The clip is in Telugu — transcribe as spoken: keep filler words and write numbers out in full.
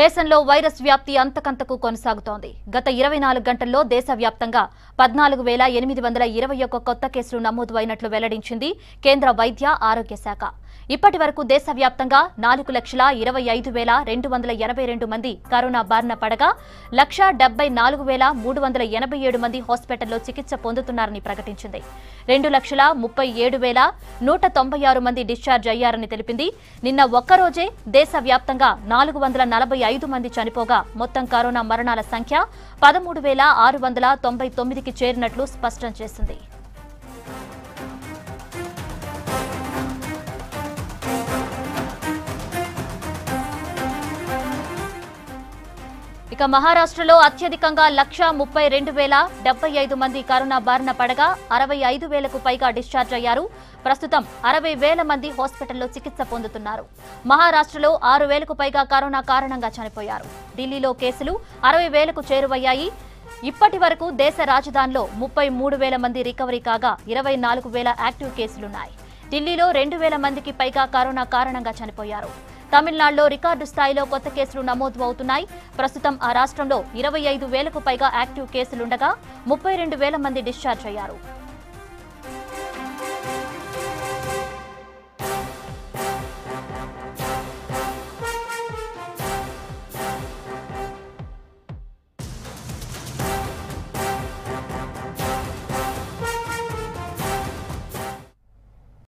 దేశంలో వైరస్ వ్యాప్తి అంతకంతకు కొనసాగుతోంది. గత ఇరవై నాలుగు గంటల్లో దేశవ్యాప్తంగా పద్నాలుగు వేల ఎనిమిది వందల ఇరవై ఒక్క కొత్త కేసులు నమోదు అయినట్లు వెల్లడించింది కేంద్ర వైద్య ఆరోగ్య శాఖ. ఇప్పటి వరకు దేశవ్యాప్తంగా నాలుగు లక్షల ఇరవై ఐదు వేల రెండు వందల ఎనభై రెండు మంది కరోనా బారిన పడగా లక్ష డెబ్బై నాలుగు వేల మూడు వందల ఎనభై ఏడు మంది హాస్పిటల్లో చికిత్స పొందుతున్నారని ప్రకటించింది. రెండు లక్షల ముప్పై ఏడు వేల నూట తొంభై ఆరు మంది డిశ్చార్జ్ అయ్యారని తెలిపింది. నిన్న ఒక్కరోజే దేశవ్యాప్తంగా నాలుగు వందల నలభై ఐదు మంది చనిపోగా మొత్తం కరోనా మరణాల సంఖ్య పదమూడు వేల ఆరు వందల తొంభై తొమ్మిదికి చేరినట్లు స్పష్టం చేసింది. ఇక మహారాష్ట్రలో అత్యధికంగా లక్షా ముప్పై రెండు వేల డెబ్బై ఐదు మంది కరోనా బారిన పడగా అరవై ఐదు వేలకు పైగా డిశ్చార్జ్ అయ్యారు. ప్రస్తుతం అరవై వేల మంది హాస్పిటల్లో చికిత్స పొందుతున్నారు. మహారాష్ట్రలో ఆరు వేలకు పైగా కరోనా కారణంగా చనిపోయారు. ఢిల్లీలో కేసులు అరవై వేలకు చేరువయ్యాయి. ఇప్పటి వరకు దేశ రాజధానిలో ముప్పై మూడు వేల మంది రికవరీ కాగా ఇరవై నాలుగు వేల యాక్టివ్ కేసులున్నాయి. ఢిల్లీలో రెండు వేల మందికి పైగా కరోనా కారణంగా చనిపోయారు. తమిళనాడులో రికార్డు స్థాయిలో కొత్త కేసులు నమోదు అవుతున్నాయి. ప్రస్తుతం ఆ రాష్ట్రంలో ఇరవై ఐదు వేలకు పైగా యాక్టివ్ కేసులుండగా ముప్పై రెండు వేల మంది డిశ్చార్జ్ అయ్యారు.